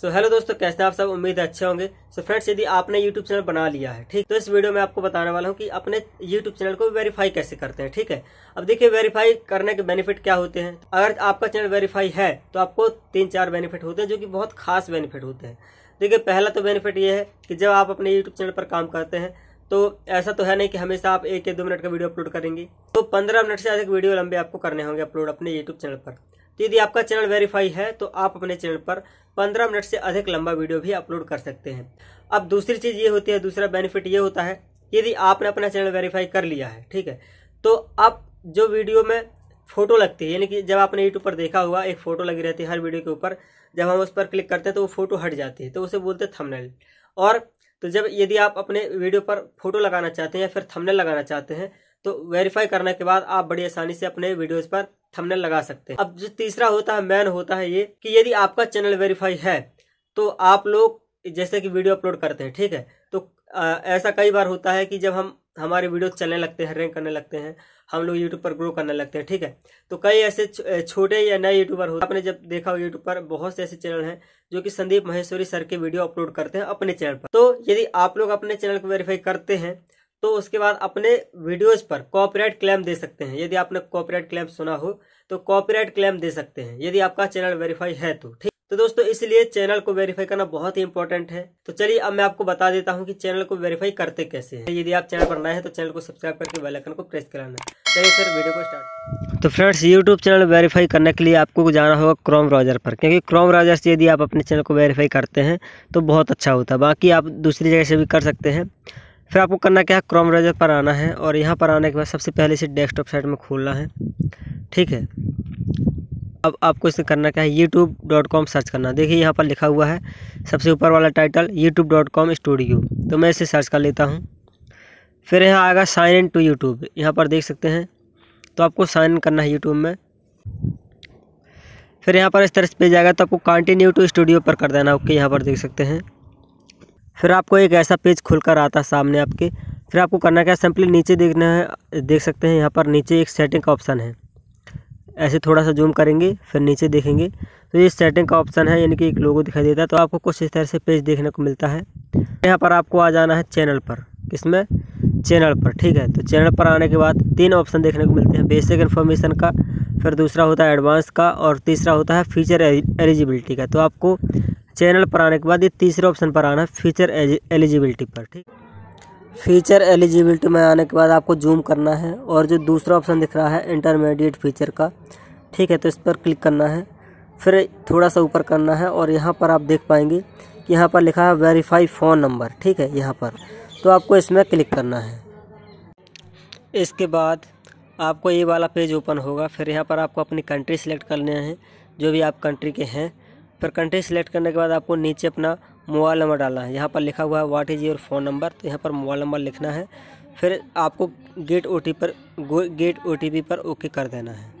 So hello दोस्तों, कैसे हैं आप सब। उम्मीद है अच्छे होंगे। सो फ्रेंड्स, यदि आपने YouTube चैनल बना लिया है, ठीक, तो इस वीडियो में आपको बताने वाला हूं कि अपने YouTube चैनल को वेरीफाई कैसे करते हैं। ठीक है, अब देखिए वेरीफाई करने के बेनिफिट क्या होते हैं। अगर आपका चैनल वेरीफाई है तो आपको 3-4 बेनिफिट होते हैं जो कि बहुत खास बेनिफिट होते हैं। देखिए, पहला तो बेनिफिट ये है कि जब आप अपने यूट्यूब चैनल पर काम करते हैं तो ऐसा तो है नहीं कि हमेशा आप 1 या 2 मिनट का वीडियो अपलोड करेंगे, तो 15 मिनट से अधिक वीडियो लंबे आपको करने होंगे अपलोड अपने यूट्यूब चैनल पर। तो यदि आपका चैनल वेरीफाई है तो आप अपने चैनल पर 15 मिनट से अधिक लंबा वीडियो भी अपलोड कर सकते हैं। अब दूसरी चीज़ ये होती है, दूसरा बेनिफिट ये होता है, यदि आपने अपना चैनल वेरीफाई कर लिया है, ठीक है, तो आप जो वीडियो में फोटो लगती है, यानी कि जब आपने यूट्यूब पर देखा हुआ एक फोटो लगी रहती है हर वीडियो के ऊपर, जब हम उस पर क्लिक करते हैं तो वो फोटो हट जाती है, तो उसे बोलते हैं थंबनेल। और तो जब यदि आप अपने वीडियो पर फोटो लगाना चाहते हैं या फिर थंबनेल लगाना चाहते हैं तो वेरीफाई करने के बाद आप बड़ी आसानी से अपने वीडियोस पर थंबनेल लगा सकते हैं। अब जो तीसरा होता है मेन होता है ये कि यदि आपका चैनल वेरीफाई है तो आप लोग जैसे कि वीडियो अपलोड करते हैं, ठीक है, तो ऐसा कई बार होता है कि जब हम हमारे वीडियो चलने लगते हैं, रैंक करने लगते हैं, हम लोग यूट्यूब पर ग्रो करने लगते हैं, ठीक है, तो कई ऐसे छोटे या नए यूट्यूबर होते हैं। आपने जब देखा हो यूट्यूब पर बहुत से ऐसे चैनल हैं जो कि संदीप महेश्वरी सर के वीडियो अपलोड करते हैं अपने चैनल पर। तो यदि आप लोग अपने चैनल को वेरीफाई करते हैं तो उसके बाद अपने वीडियोज पर कॉपीराइट क्लेम दे सकते हैं। यदि आपने कॉपीराइट क्लेम सुना हो तो कॉपीराइट क्लेम दे सकते हैं यदि आपका चैनल वेरीफाई है तो, ठीक। तो दोस्तों, इसलिए चैनल को वेरीफाई करना बहुत ही इंपॉर्टेंट है। तो चलिए अब मैं आपको बता देता हूं कि चैनल को वेरीफाई करते कैसे हैं। यदि आप चैनल पर नए हैं तो चैनल को सब्सक्राइब करके बेल आइकन को प्रेस कराना है। चलिए फिर वीडियो को स्टार्ट। तो फ्रेंड्स, यूट्यूब चैनल वेरीफाई करने के लिए आपको जाना होगा क्रोम ब्राउजर पर, क्योंकि क्रोम ब्राउजर से यदि आप अपने चैनल को वेरीफाई करते हैं तो बहुत अच्छा होता है। बाकी आप दूसरी जगह से भी कर सकते हैं। फिर आपको करना क्या है, क्रोम ब्राउजर पर आना है और यहाँ पर आने के बाद सबसे पहले इसे डेस्कटॉप साइट में खोलना है, ठीक है। अब आपको इसे करना क्या है, youtube.com सर्च करना। देखिए यहाँ पर लिखा हुआ है सबसे ऊपर वाला टाइटल youtube.com स्टूडियो, तो मैं इसे सर्च कर लेता हूँ। फिर यहाँ आएगा साइन इन टू यूट्यूब, यहाँ पर देख सकते हैं, तो आपको साइन इन करना है यूट्यूब में। फिर यहाँ पर इस तरह से पेज आएगा, तो आपको कंटिन्यू टू स्टूडियो पर कर देना, ओके, यहाँ पर देख सकते हैं। फिर आपको एक ऐसा पेज खुल कर आता है सामने आपके। फिर आपको करना क्या है, सिंपली नीचे देखना है, देख सकते हैं यहाँ पर नीचे एक सेटिंग का ऑप्शन है, ऐसे थोड़ा सा जूम करेंगे फिर नीचे देखेंगे तो ये सेटिंग का ऑप्शन है, यानी कि एक लोगो दिखाई देता है। तो आपको कुछ इस तरह से पेज देखने को मिलता है। यहाँ पर आपको आ जाना है चैनल पर, इसमें चैनल पर, ठीक है। तो चैनल पर आने के बाद 3 ऑप्शन देखने को मिलते हैं, बेसिक इन्फॉर्मेशन का, फिर दूसरा होता है एडवांस का, और तीसरा होता है फीचर एलिजिबिलिटी का। तो आपको चैनल पर आने के बाद ये तीसरे ऑप्शन पर आना है, फीचर एलिजिबिलिटी पर, ठीक। फ़ीचर एलिजिबिलिटी में आने के बाद आपको जूम करना है और जो दूसरा ऑप्शन दिख रहा है इंटरमीडिएट फ़ीचर का, ठीक है, तो इस पर क्लिक करना है। फिर थोड़ा सा ऊपर करना है और यहाँ पर आप देख पाएंगे कि यहाँ पर लिखा है वेरीफाई फ़ोन नंबर, ठीक है, यहाँ पर, तो आपको इसमें क्लिक करना है। इसके बाद आपको ये वाला पेज ओपन होगा। फिर यहाँ पर आपको अपनी कंट्री सिलेक्ट करनी है, जो भी आप कंट्री के हैं। फिर कंट्री सिलेक्ट करने के बाद आपको नीचे अपना मोबाइल नंबर डालना है। यहाँ पर लिखा हुआ है what is your phone number, तो यहाँ पर मोबाइल नंबर लिखना है। फिर आपको गेट ओटीपी पर ओके कर देना है।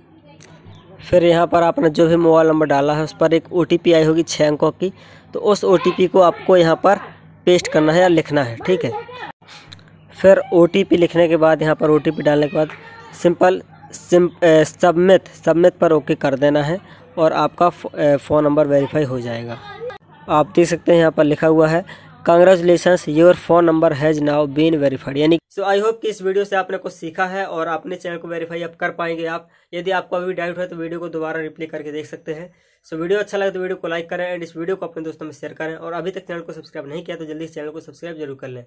फिर यहाँ पर आपने जो भी मोबाइल नंबर डाला है उस पर एक ओटीपी आई होगी 6 अंकों की, तो उस ओटीपी को आपको यहाँ पर पेस्ट करना है या लिखना है, ठीक है। फिर ओटीपी लिखने के बाद, यहाँ पर ओटीपी डालने के बाद सिंपल सबमिट पर ओके कर देना है और आपका फ़ोन नंबर वेरीफाई हो जाएगा। आप देख सकते हैं यहाँ पर लिखा हुआ है congratulations, your phone number has now been verified, यानी। सो आई होप कि इस वीडियो से आपने कुछ सीखा है और अपने चैनल को वेरीफाई आप कर पाएंगे। आप यदि आपको अभी डाउट है तो वीडियो को दोबारा रिप्ले करके देख सकते हैं। सो वीडियो अच्छा लगे तो वीडियो को लाइक करें एंड इस वीडियो को अपने दोस्तों में शेयर करें। और अभी तक चैनल को सब्सक्राइब नहीं किया तो जल्दी चैनल को सब्सक्राइब जरूर कर लें।